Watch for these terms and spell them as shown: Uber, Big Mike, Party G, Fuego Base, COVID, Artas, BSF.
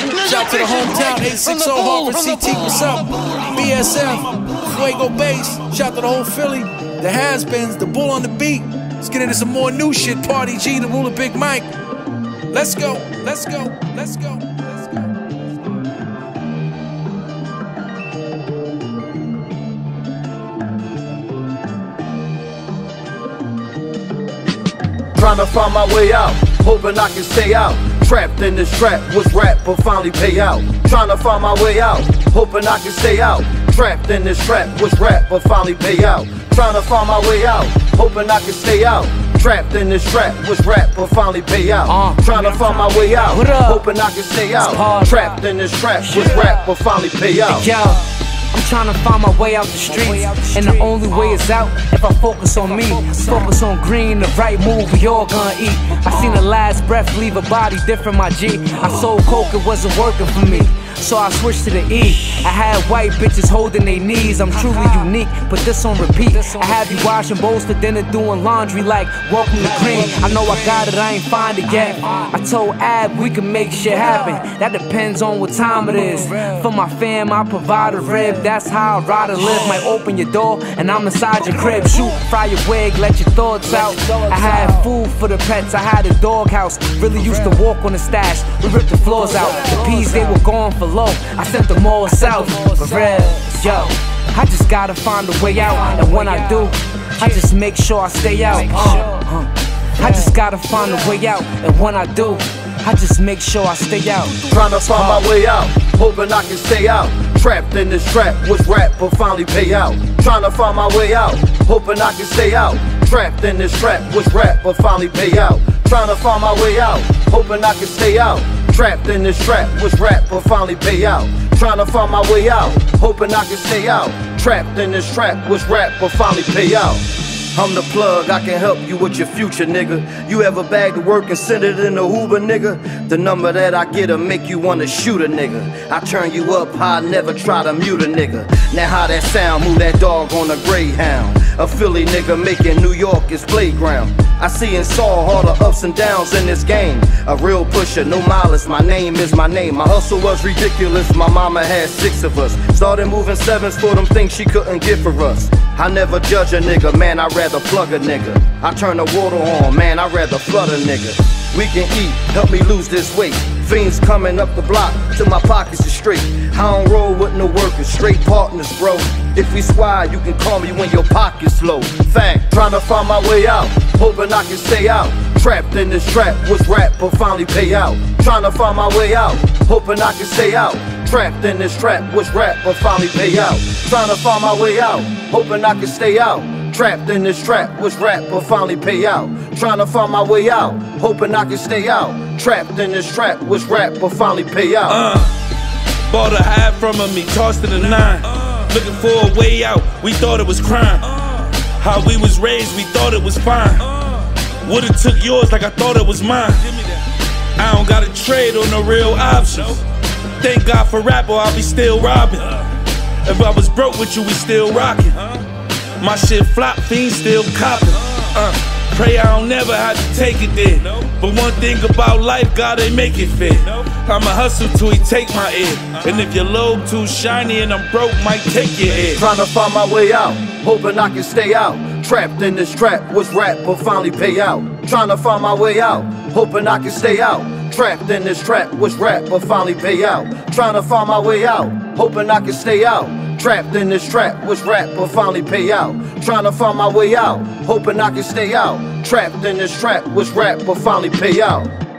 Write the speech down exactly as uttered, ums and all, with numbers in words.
Shout out to the hometown, eight sixty Hard for C T, what's up? B S F, Fuego Base, shout out to the whole Philly, the has-beens, the bull on the beat. Let's get into some more new shit. Party G, the ruler Big Mike. Let's go, let's go, let's go, let's go. Trying to find my way out, hoping I can stay out. Trapped in this trap, was rap but finally pay out. Trying to find my way out, hoping I can stay out. Trapped in this trap, was rap but finally pay out. Trying to find my way out, hoping I can stay out. Trapped in this trap, was rap but finally pay out. Uh, Trying to find my way out, hoping I can stay out. Trapped in this trap, was yeah. rap but finally pay out. Yeah. I'm trying to find my way out the streets, and the only way is out if I focus on me. Focus on green, the right move, we all gonna eat. I seen the last breath leave a body different, my G. I sold coke, it wasn't working for me, so I switched to the E. I had white bitches holding their knees. I'm truly unique, but this on repeat. I have you washing bowls for dinner, doing laundry like welcome to cream. I know I got it, I ain't find it yet. I told Ab we can make shit happen. That depends on what time it is. For my fam, I provide a rib. That's how I ride and live. Might open your door and I'm inside your crib. Shoot, fry your wig, let your thoughts out. I had food for the pets, I had a dog house. Really used to walk on the stash, we ripped the floors out. The peas, they were gone for low, I sent them all south. But real, yo, I just gotta find a way out. And when I do, I just make sure I stay out. uh, uh, I just gotta find a way out. And when I do, I just make sure I stay out. Trying to find my way out, hoping I can stay out. Trapped in this trap, was rap but finally pay out. Trying to find my way out, hoping I can stay out. Trapped in this trap, was rap but finally pay out. Trying to find my way out, hoping I can stay out. Trapped in this trap, was rap but finally pay out. Trying to find my way out, hoping I can stay out. Trapped in this trap, was rap but finally pay out. I'm the plug, I can help you with your future, nigga. You have a bag to work and send it in a Uber, nigga. The number that I get'll make you wanna shoot a nigga. I turn you up high, never try to mute a nigga. Now how that sound, move that dog on a Greyhound. A Philly nigga making New York his playground. I see and saw all the ups and downs in this game. A real pusher, no malice, my name is my name. My hustle was ridiculous, my mama had six of us. Started moving sevens for them things she couldn't get for us. I never judge a nigga, man, I rather plug a nigga. I turn the water on, man, I rather flood a nigga. We can eat, help me lose this weight. Fiends coming up the block till my pockets are straight. I don't roll with no workers, straight partners, bro. If we squad, you can call me when your pocket's low. Fact, trying to find my way out, hoping I can stay out. Trapped in this trap, was rap but finally pay out. Trying to find my way out, hoping I can stay out. Trapped in this trap, was rap but finally pay out. Trying to find my way out, hoping I can stay out. Trapped in this trap, was rap but finally pay out. Trying to find my way out, hoping I can stay out. Trapped in this trap, was rap but finally pay out. uh, Bought a hide from him, he tossed it a nine. uh, Looking for a way out, we thought it was crime. uh, How we was raised, we thought it was fine. uh, Would've took yours like I thought it was mine. Give me that. I don't gotta trade on no real options. Nope. Thank God for rap or I'll be still robbing. uh, If I was broke with you, we still rockin'. uh, My shit flop, fiends still coppin'. Uh, pray I don't never have to take it there. But one thing about life, God ain't make it fair. I'ma hustle till he take my ear. And if your lobe too shiny and I'm broke, might take your ear. Tryna find my way out, hoping I can stay out. Trapped in this trap, was rap but finally pay out. Tryna find my way out, hoping I can stay out. Trapped in this trap, was rap but finally pay out. Tryna find my way out, hoping I can stay out. Trapped in this trap, was rap but finally pay out. Trying to find my way out, hoping I can stay out. Trapped in this trap, was rap but finally pay out.